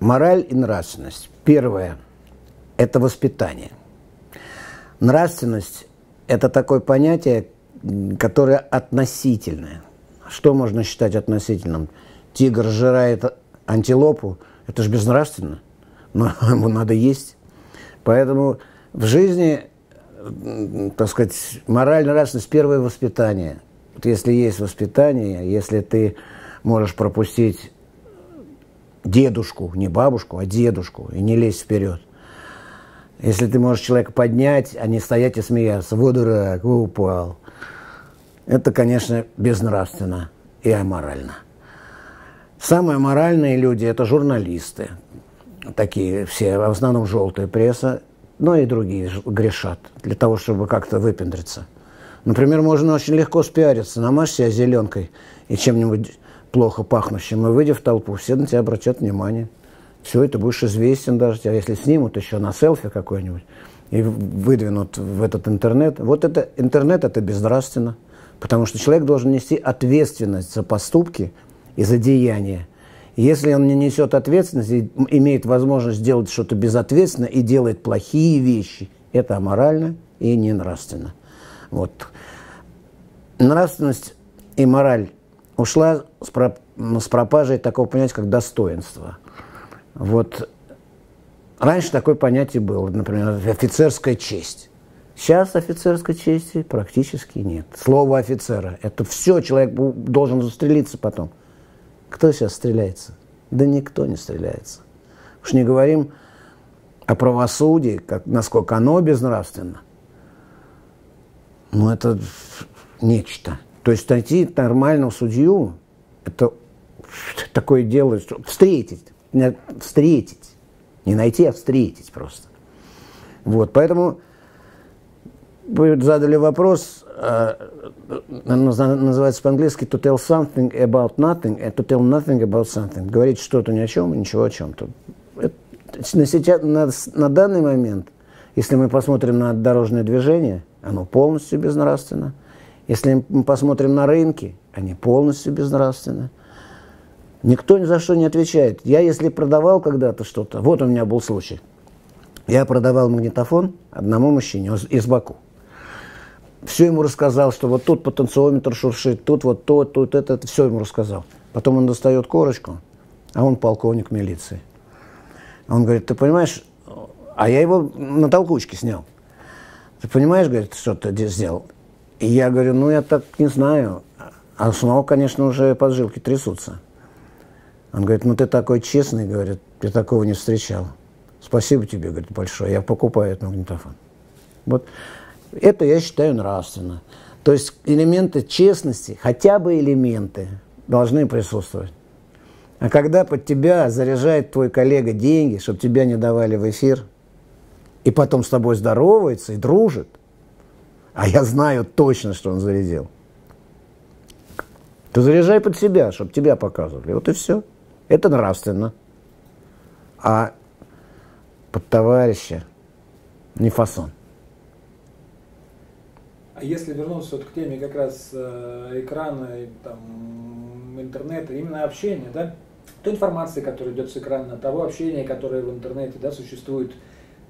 Мораль и нравственность. Первое – это воспитание. Нравственность – это такое понятие, которое относительное. Что можно считать относительным? Тигр сжирает антилопу. Это же безнравственно. Но ему надо есть. Поэтому в жизни, так сказать, мораль, нравственность – первое воспитание. Вот если есть воспитание, если ты можешь пропустить дедушку, не бабушку, а дедушку, и не лезть вперед. Если ты можешь человека поднять, а не стоять и смеяться. «Во, дурак, во, упал». Это, конечно, безнравственно и аморально. Самые аморальные люди – это журналисты. Такие все, в основном желтая пресса, но и другие грешат для того, чтобы как-то выпендриться. Например, можно очень легко спиариться. Намажь себя зеленкой и чем-нибудь плохо пахнущим, и выйдя в толпу, все на тебя обратят внимание. Все, это будешь известен даже. А если снимут еще на селфи какой-нибудь и выдвинут в этот интернет. Вот это интернет – это безнравственно. Потому что человек должен нести ответственность за поступки и за деяния. Если он не несет ответственность и имеет возможность делать что-то безответственно и делает плохие вещи, это аморально и ненравственно. Вот. Нравственность и мораль ушла с пропажей такого понятия, как достоинство. Вот. Раньше такое понятие было, например, офицерская честь. Сейчас офицерской чести практически нет. Слово офицера. Это все, человек должен застрелиться потом. Кто сейчас стреляется? Да никто не стреляется. Уж не говорим о правосудии, как, насколько оно безнравственно. Но это нечто. То есть найти нормального судью, это такое дело, что встретить. Не найти, а встретить просто. Вот, поэтому... Вы задали вопрос, называется по-английски to tell something about nothing, and to tell nothing about something. Говорить что-то ни о чем и ничего о чем-то. На данный момент, если мы посмотрим на дорожное движение, оно полностью безнравственно. Если мы посмотрим на рынки, они полностью безнравственны. Никто ни за что не отвечает. Я, если продавал когда-то что-то, вот у меня был случай. Я продавал магнитофон одному мужчине из Баку. Все ему рассказал, что вот тут потенциометр шуршит, тут вот то, тут это, все ему рассказал. Потом он достает корочку, а он полковник милиции. Он говорит, ты понимаешь, а я его на толкучке снял. Ты понимаешь, говорит, что ты сделал? И я говорю, ну я так не знаю. А снова, конечно, уже поджилки трясутся. Он говорит, ну ты такой честный, говорит, я такого не встречал. Спасибо тебе, говорит, большое, я покупаю этот магнитофон. Вот. Это я считаю нравственно. То есть элементы честности, хотя бы элементы, должны присутствовать. А когда под тебя заряжает твой коллега деньги, чтобы тебя не давали в эфир, и потом с тобой здоровается и дружит, а я знаю точно, что он зарядил, то заряжай под себя, чтобы тебя показывали. Вот и все. Это нравственно. А под товарища не фасон. А если вернуться вот к теме как раз экрана, там, интернета, именно общения, да, то информация, которая идет с экрана, того общения, которое в интернете, да, существует,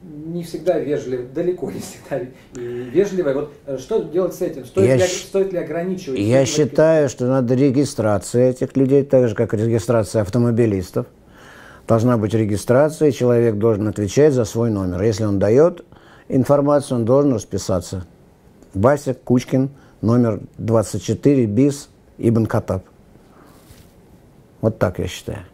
не всегда вежливо, далеко не всегда вежливо. Вот что делать с этим? Стоит ли ограничивать? Я считаю, что надо регистрация этих людей, так же, как регистрация автомобилистов. Должна быть регистрация, человек должен отвечать за свой номер. Если он дает информацию, он должен расписаться. Вася Кучкин, номер 24 БИС, Ибн Катаб. Вот так я считаю.